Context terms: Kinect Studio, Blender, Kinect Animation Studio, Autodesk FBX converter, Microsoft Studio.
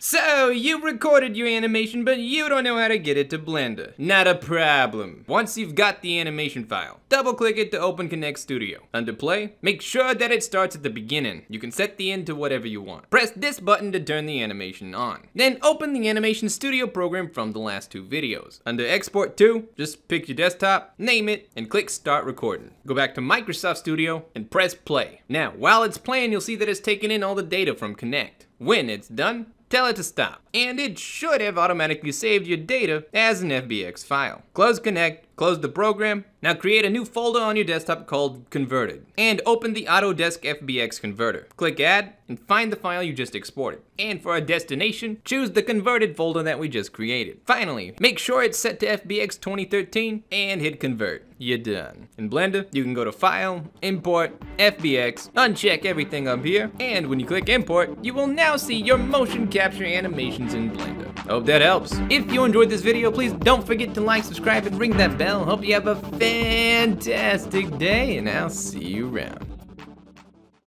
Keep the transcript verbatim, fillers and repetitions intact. So, you recorded your animation, but you don't know how to get it to Blender. Not a problem. Once you've got the animation file, double-click it to open Kinect Studio. Under play, make sure that it starts at the beginning. You can set the end to whatever you want. Press this button to turn the animation on. Then open the Animation Studio program from the last two videos. Under Export to, just pick your desktop, name it, and click Start Recording. Go back to Microsoft Studio and press play. Now, while it's playing, you'll see that it's taking in all the data from Kinect. When it's done, tell it to stop, and it should have automatically saved your data as an F B X file. Close Kinect, close the program. Now create a new folder on your desktop called Converted, and open the Autodesk F B X converter. Click Add, and find the file you just exported. And for our destination, choose the Converted folder that we just created. Finally, make sure it's set to F B X twenty thirteen, and hit Convert. You're done. In Blender, you can go to File, Import, F B X, uncheck everything up here, and when you click Import, you will now see your motion capture animations in Blender. Hope that helps. If you enjoyed this video, please don't forget to like, subscribe, and ring that bell. Hope you have a fantastic day, and I'll see you around.